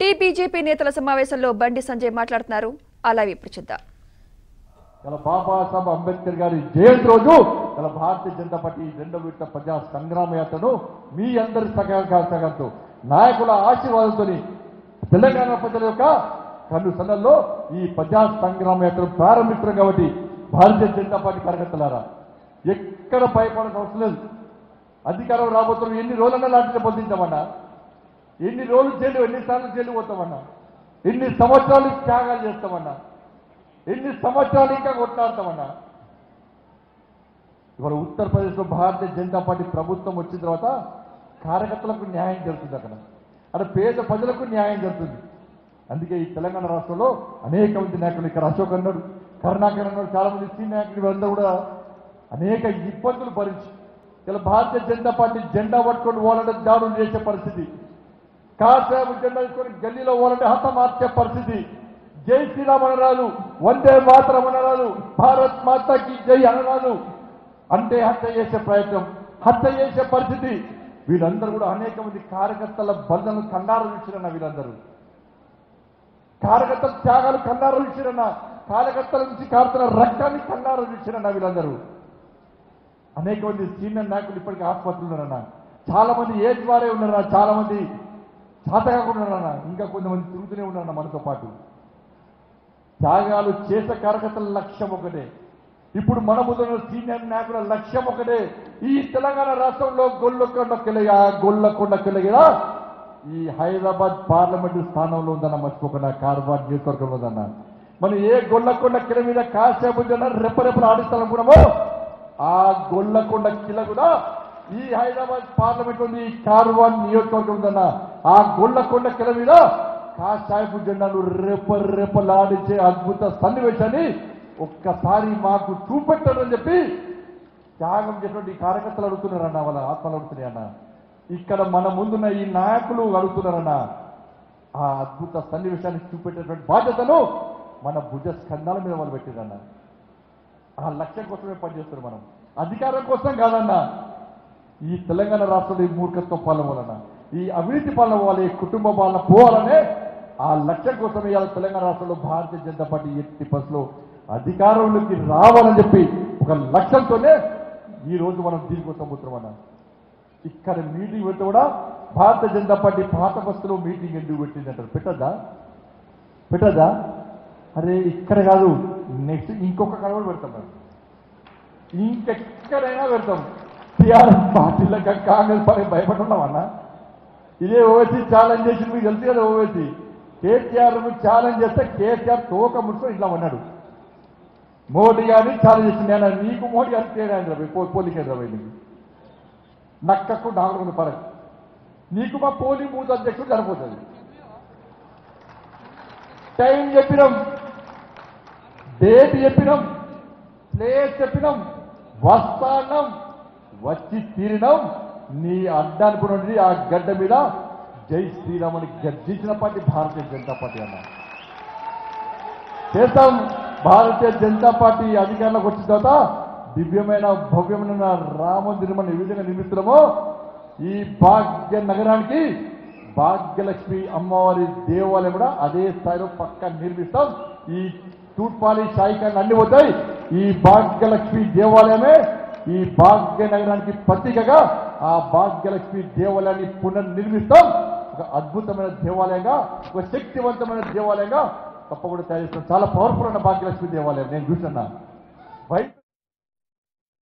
TBJP నేతల సమావేశంలో బండి సంజయ్ మాట్లాడుతున్నారు. అలాగే ఇప్పుడు చూద్దాం. ఇలా బాబాసాహెబ్ అంబేద్కర్ గారి జయంతి రోజు ఇలా భారతీయ జనతా పార్టీ రెండో విడత ప్రజా సంగ్రామ యాత్రను మీ అందరి సహకారంతో నాయకుల ఆశీర్వాదంతో తెలంగాణ ప్రజల యొక్క కనుసన్నల్లో ఈ ప్రజా సంగ్రామ యాత్రను ప్రారంభించడం కాబట్టి భారతీయ జనతా పార్టీ కార్యకర్తలారా ఎక్కడ భయపడిన అవసరం లేదు. అధికారం రాబోతున్న ఎన్ని రోజులన్నా లాంటి పొందించామన్నా, ఎన్ని రోజులు జైలు, ఎన్నిసార్లు జైలు పోతామన్నా, ఎన్ని సంవత్సరాలు త్యాగాలు చేస్తామన్నా, ఎన్ని సంవత్సరాలు ఇంకా కొట్లాడతామన్నా. ఇవాళ ఉత్తరప్రదేశ్లో భారతీయ జనతా పార్టీ ప్రభుత్వం వచ్చిన తర్వాత కార్యకర్తలకు న్యాయం జరుగుతుంది, అక్కడ అక్కడ పేద ప్రజలకు న్యాయం జరుగుతుంది. అందుకే ఈ తెలంగాణ రాష్ట్రంలో అనేక మంది నాయకులు, ఇక్కడ అశోక్ అన్నాడు, కరుణాకర్ అన్నాడు, చాలా మంది సీ నాయకులు, వీళ్ళందరూ కూడా అనేక ఇబ్బందులు భరించి ఇలా భారతీయ జనతా పార్టీ జెండా పట్టుకొని పోవాలంటే దాడులు చేసే పరిస్థితి, కార్ సాహెబ్ జెండా తీసుకొని గల్లీలో పోవాలంటే హతమార్చే పరిస్థితి, జై శ్రీరామ్ అనరాలు, వందే మాతరం అనరాలు, భారత్ మాతకి జై అనరాలు అంటే హత్య చేసే ప్రయత్నం, హత్య చేసే పరిస్థితి. వీళ్ళందరూ కూడా అనేక మంది కార్యకర్తల బంధువులు కన్నార చూసిరన్న, వీళ్ళందరూ కార్యకర్తల త్యాగాలు కన్నార చూసిరన్న, కార్యకర్తల నుంచి కారుతున్న రక్తాన్ని కన్నార చూసిరన్న. వీళ్ళందరూ అనేక మంది సీనియర్ నాయకులు ఇప్పటికీ ఆసుపత్రులు ఉన్నారన్న, చాలా మంది ఏజ్ వారే ఉన్నారన్న, చాలా మంది చాతకాకుండా ఉన్నారన్న, ఇంకా కొంతమంది తిరుగుతూనే ఉన్నారన్న. మనతో పాటు త్యాగాలు చేసే కార్యకర్తల లక్ష్యం ఒకటే, ఇప్పుడు మన ముందున్న సీనియర్ నాయకుల లక్ష్యం ఒకటే, ఈ తెలంగాణ రాష్ట్రంలో గొల్లకొండ కిలగా ఈ హైదరాబాద్ పార్లమెంటు స్థానంలో ఉందన్న, మర్చిపోకుండా కార్వార్ నియోజకవర్గంలో ఉందన్న. మనం ఏ గొల్లకొండ కిల మీద కాసేపు రెప్పరెప్పలు ఆడిస్తామనుకున్నామో ఆ గొల్లకొండ కిల కూడా ఈ హైదరాబాద్ పార్లమెంట్ ఉంది, ఈ కార్వార్ నియోజకవర్గం ఉందన్న. ఆ గొల్లకొండ కిల మీద కాషాయపు జెండాను రెపరెపలాడించే అద్భుత సన్నివేశాన్ని ఒక్కసారి మాకు చూపెట్టారని చెప్పి త్యాగం చేసినటువంటి కార్యకర్తలు అడుగుతున్నారన్న, వాళ్ళ ఆత్మలు అడుగుతున్నాయన్న, ఇక్కడ మన ముందున్న ఈ నాయకులు అడుగుతున్నారన్న. ఆ అద్భుత సన్నివేశాన్ని చూపెట్టేటువంటి బాధ్యతను మన భుజ స్కంధాల మీద వాళ్ళు పెట్టారన్న. ఆ లక్ష్యం కోసమే పనిచేస్తున్నారు మనం, అధికారం కోసం కాదన్న. ఈ తెలంగాణ రాష్ట్రంలో ఈ మూర్ఖత్వం పాల్గొవాలన్న, ఈ అవినీతి పాలన పోవాలి, కుటుంబ పాలన పోవాలనే ఆ లక్ష్యం కోసం ఇవాళ తెలంగాణ రాష్ట్రంలో భారతీయ జనతా పార్టీ ఎట్టి బస్సులో అధికారంలోకి రావాలని చెప్పి ఒక లక్ష్యంతోనే ఈ రోజు మనం దీనికోసం పోతున్నామన్న. ఇక్కడ మీటింగ్ పెడితే కూడా భారతీయ జనతా పార్టీ పాత బస్సులో మీటింగ్ ఎందుకు పెట్టింది అంటారు. పెట్టదా? అరే ఇక్కడ కాదు, నెక్స్ట్ ఇంకొక కడ కూడా పెడతాం మనం, ఇంకెక్కడైనా పెడతాం. టీఆర్ఎస్ పార్టీలకు కాంగ్రెస్ పార్టీ భయపడుతున్నామన్నా. ఇదే ఓవైసీ ఛాలెంజ్ చేసి, మీకు తెలుసు కదా, ఓవైసీ కేసీఆర్ ఛాలెంజ్ చేస్తే కేసీఆర్ తోక ముడుచుకొని ఇలా అన్నాడు, మోడీ గారిని ఛాలెంజ్ చేసింది. నేను నీకు మోడీ గారు తేడాయి, పోలింగ్ హైదరాబాద్ నీకు నక్కకు నాలుగు పరకు, నీకు మా పోలింగ్ బూత్ అధ్యక్షుడు సరిపోతుంది. టైం చెప్పినాం, డేట్ చెప్పినాం, ప్లేస్ చెప్పినాం, వస్తాన్నాం, వచ్చి తీరినాం. నీ అడ్డానుకున్నది ఆ గడ్డ మీద జై శ్రీరామని గర్జించిన పార్టీ భారతీయ జనతా పార్టీ అన్న. చేస్తాం. భారతీయ జనతా పార్టీ అధికారంలోకి వచ్చిన తర్వాత దివ్యమైన భవ్యమైన రామందిరం మనం ఏ విధంగా నిర్మిస్తున్నామో, ఈ భాగ్య నగరానికి భాగ్యలక్ష్మి అమ్మవారి దేవాలయం కూడా అదే స్థాయిలో పక్క నిర్మిస్తాం. ఈ తూర్పాలి సాయికాన్ని అన్ని పోతాయి. ఈ భాగ్యలక్ష్మి దేవాలయమే ఈ భాగ్య నగరానికి ప్రతీకగా ఆ భాగ్యలక్ష్మి దేవాలయాన్ని పునర్నిర్మిస్తాం. ఒక అద్భుతమైన దేవాలయంగా, ఒక శక్తివంతమైన దేవాలయంగా తప్పకుండా తయారు చేస్తాం. చాలా పవర్ఫుల్ అన్న భాగ్యలక్ష్మి దేవాలయం, నేను చూసాను.